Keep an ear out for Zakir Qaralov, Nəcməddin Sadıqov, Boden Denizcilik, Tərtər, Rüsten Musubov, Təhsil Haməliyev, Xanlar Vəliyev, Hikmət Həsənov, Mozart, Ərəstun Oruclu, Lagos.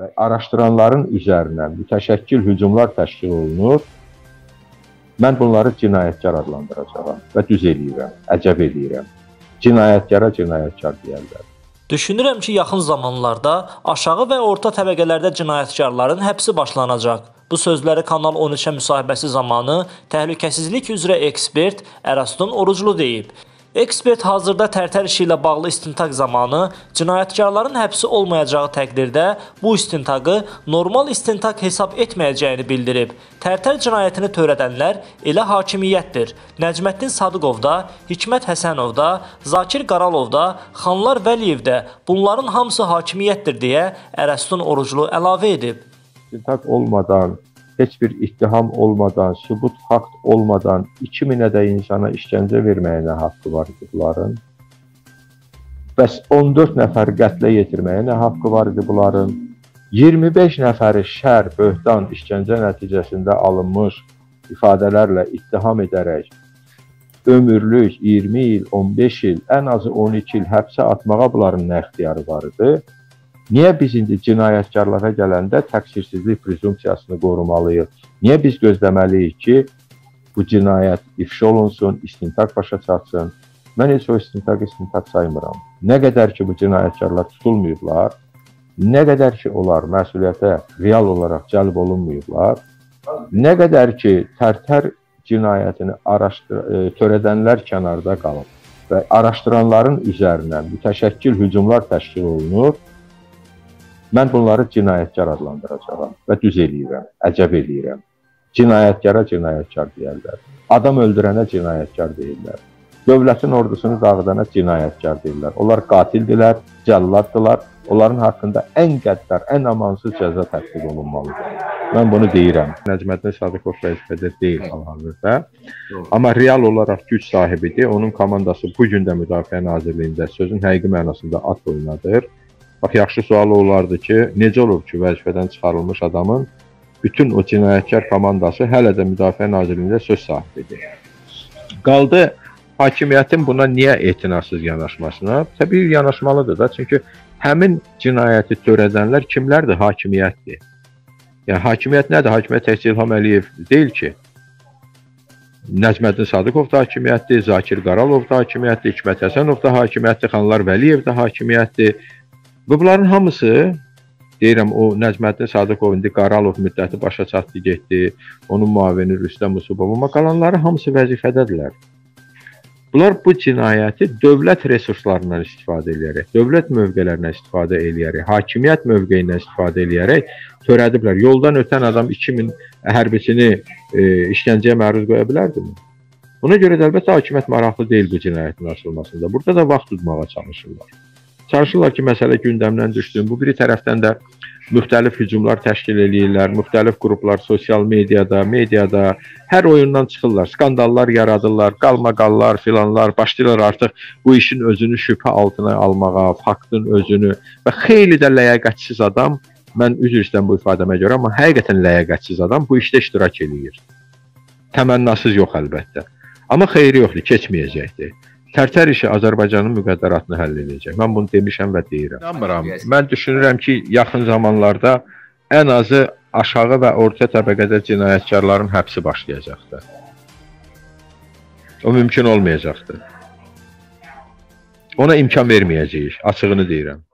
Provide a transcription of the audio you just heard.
və araşdıranların üzərinə mütəşəkkil hücumlar təşkil olunur. Mən bunları cinayətkar adlandıracağam və düz eləyirəm, əcəb eləyirəm. Cinayətkara cinayətkar deyərlər. Düşünürəm ki, yaxın zamanlarda aşağı və orta təbəqələrdə cinayətkarların həbsi başlanacaq. Bu sözləri Kanal 13-ə müsahibəsi zamanı təhlükəsizlik üzrə ekspert Ərəstun Oruclu deyib. Ekspert hazırda Tərtər işi ilə bağlı istintaq zamanı cinayətkarların həbsi olmayacağı təqdirdə bu istintaqı normal istintaq hesab etməyəcəyini bildirib. Tərtər cinayətini törədənlər elə hakimiyyətdir. Nəcməddin Sadıqov da, Hikmət Həsənov da, Zakir Qaralov da, Xanlar Vəliyev də bunların hamısı hakimiyyətdir deyə Ərəstun Oruclu əlavə edib. İstintaq olmadan, heç bir ittiham olmadan, sübut fakt olmadan 2000-ə insana işgəncə verməyə nə haqqı var idi bunların? Bəs 14 nəfər qətlə yetirməyə nə haqqı var idi bunların? 25 nəfəri şər, böhtan, işgəncə nəticəsində alınmış ifadələrlə ittiham edərək ömürlük 20 il, 15 il, ən azı 12 il həbsə atmağa bunların nə ixtiyarı var idi? Niyə biz indi cinayətkarlara gələndə təqsirsizlik prezumpsiyasını qorumalıyıq? Niyə biz gözləməliyik ki, bu cinayət ifşa olunsun, istintaq başa çatsın? Mən heç o istintaq saymıram. Nə qədər ki, bu cinayətkarlar tutulmayıblar, nə qədər ki, onlar məsuliyyətə real olaraq cəlb olunmayıblar, nə qədər ki, Tərtər cinayətini törədənlər kənarda qalıb və araşdıranların üzərinə mütəşəkkil hücumlar təşkil olunur, mən bunları cinayətkar adlandıracağam və düz eləyirəm, əcəb eləyirəm. Cinayətkara cinayətkar deyirlər. Adam öldürənə cinayətkar deyirlər. Dövlətin ordusunu dağıdana cinayətkar deyirlər. Onlar qatildirlər, cəlladdılar. Onların haqqında ən qəddar, ən amansız cəza tətbiq olunmalıdır. Mən bunu deyirəm. Nəcməddin Sadıqov vəzifədə deyil hal-hazırda. Amma real olaraq güc sahibidir. Onun komandası bugün də Müdafiə Nazirliyində sözün həqiqi mənasında at oynadır. Bax, yaxşı sualı olardı ki, necə olub ki, vəzifədən çıxarılmış adamın bütün o cinayətkar komandası hələ də Müdafiə Nazirliyində söz sahibidir. Qaldı hakimiyyətin buna niyə etinasız yanaşmasına? Təbii yanaşmalıdır da, çünki həmin cinayəti törədənlər kimlərdir? Hakimiyyətdir. Yəni, hakimiyyət nədir? Hakimiyyət Təhsil Haməliyev deyil ki, Nəcməddin Sadıqov da hakimiyyətdir, Zakir Qaralov da hakimiyyətdir, Hikmət Həsənov da hakimiyyətdir, Xanlar Vəliyev də hakimiyyətdir. Və bunların hamısı, deyirəm, o Nəcməddin Sadıqov, indi Qaralov müddəti başa çatdı, getdi, onun müavini Rüsten Musubov, amma qalanları hamısı vəzifədədirlər. Bunlar bu cinayəti dövlət resurslarından istifadə eləyərək, dövlət mövqələrindən istifadə eləyərək, hakimiyyət mövqeyindən istifadə eləyərək törədiblər. Yoldan ötən adam 2000 hərbiçini işgəncəyə məruz qoya bilərdimi? Buna görə də əlbəttə hakimiyyət maraqlı deyil bu cinayətin açılmasında. Burada da vaxt tutmağa çalışırlar. Çalışırlar ki, məsələ gündəmdən düşsün. Bu biri tərəfdən də müxtəlif hücumlar təşkil eləyirlər, müxtəlif qruplar sosial mediada, hər oyundan çıxırlar, skandallar yaradırlar, qalmaqallar, filanlar, başlayırlar artıq bu işin özünü şübhə altına almağa, faktın özünü və xeyli də ləyaqətsiz adam, mən üzr istəyirəm bu ifadəmə görə, amma həqiqətən ləyaqətsiz adam bu işdə iştirak eləyir. Təmənnasız yox əlbəttə, amma xeyri yoxdur, keçməyəcəkdir. Tərtər işi Azərbaycanın müqəddəratını həll edəcək. Mən bunu demişəm və deyirəm. Mən düşünürəm ki, yaxın zamanlarda ən azı aşağı və orta təbəqədə cinayətkarların həbsi başlayacaqdır. O mümkün olmayacaqdır. Ona imkan verməyəcəyik, açığını deyirəm.